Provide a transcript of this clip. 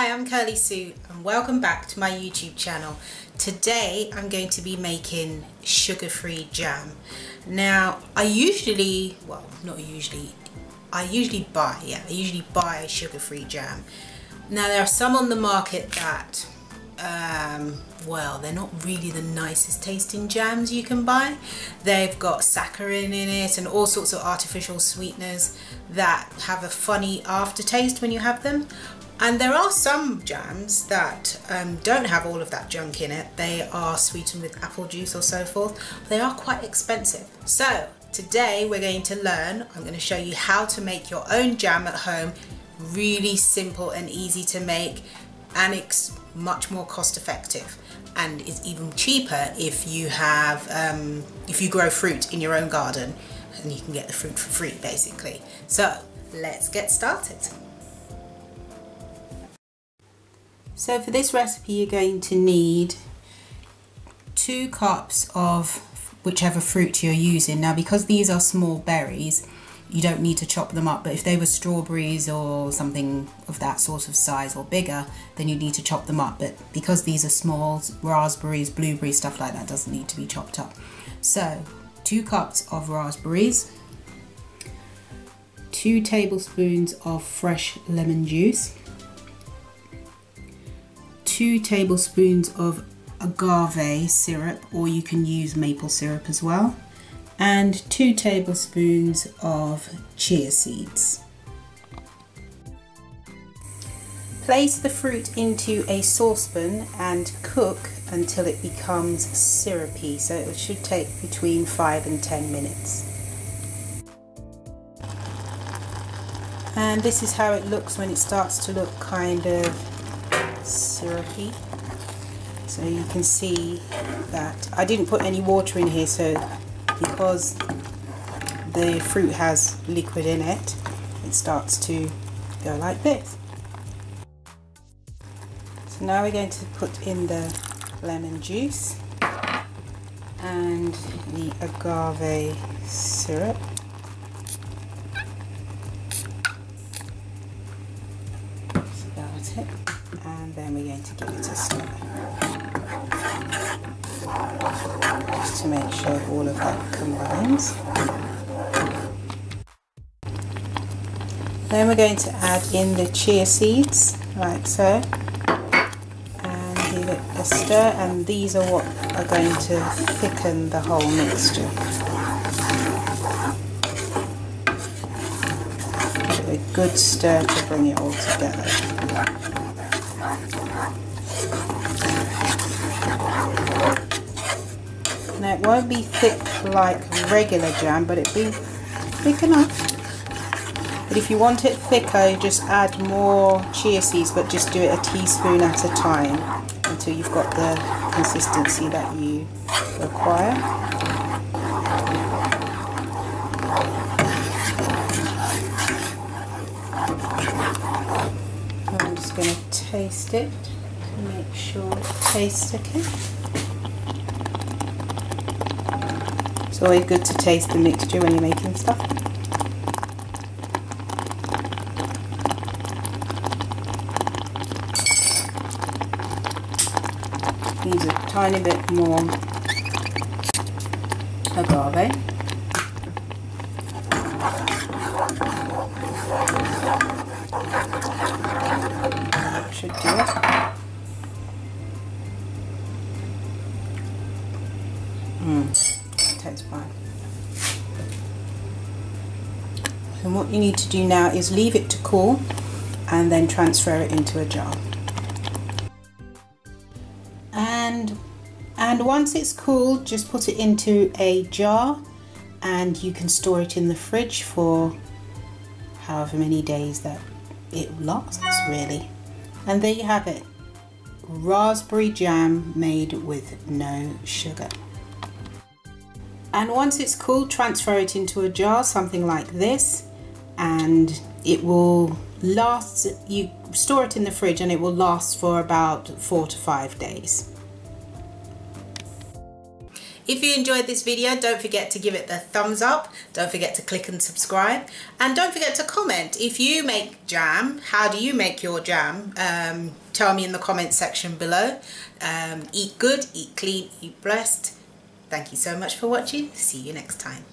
Hi, I'm Kirly-Sue and welcome back to my YouTube channel. Today I'm going to be making sugar-free jam. Now I usually buy sugar-free jam. Now there are some on the market that well, they're not really the nicest tasting jams you can buy. They've got saccharin in it and all sorts of artificial sweeteners that have a funny aftertaste when you have them. And there are some jams that don't have all of that junk in it. They are sweetened with apple juice or so forth. They are quite expensive. So today we're going to learn, I'm going to show you how to make your own jam at home. Really simple and easy to make, and it's much more cost effective, and it's even cheaper if you have if you grow fruit in your own garden, and you can get the fruit for free basically. So let's get started. So for this recipe you're going to need 2 cups of whichever fruit you're using. Now because these are small berries you don't need to chop them up, but if they were strawberries or something of that sort of size or bigger, then you need to chop them up. But because these are small, raspberries, blueberries, stuff like that doesn't need to be chopped up. So 2 cups of raspberries, 2 tablespoons of fresh lemon juice, 2 tablespoons of agave syrup, or you can use maple syrup as well, and 2 tablespoons of chia seeds. Place the fruit into a saucepan and cook until it becomes syrupy, so it should take between 5 and 10 minutes. And this is how it looks when it starts to look kind of syrupy. So you can see that I didn't put any water in here, so because the fruit has liquid in it, it starts to go like this. So now we're going to put in the lemon juice and the agave syrup. That's about it. And then we're going to give it a stir. Just to make sure all of that combines. Then we're going to add in the chia seeds, like so, and give it a stir, and these are what are going to thicken the whole mixture. Give it a good stir to bring it all together. Now it won't be thick like regular jam, but it'll be thick enough. But if you want it thicker, you just add more chia seeds, but just do it a teaspoon at a time until you've got the consistency that you require. I'm just going to taste it to make sure it tastes okay. It's always good to taste the mixture when you're making stuff. Use a tiny bit more agave. That should do it. Tastes fine. And what you need to do now is leave it to cool and then transfer it into a jar. And once it's cooled, just put it into a jar and you can store it in the fridge for however many days that it lasts really. And there you have it. Raspberry jam made with no sugar. And once it's cool, transfer it into a jar, something like this, and it will last, you store it in the fridge and it will last for about 4 to 5 days. If you enjoyed this video, don't forget to give it the thumbs up, don't forget to click and subscribe, and don't forget to comment. If you make jam, how do you make your jam? Tell me in the comment section below. Eat good, eat clean, eat blessed. Thank you so much for watching. See you next time.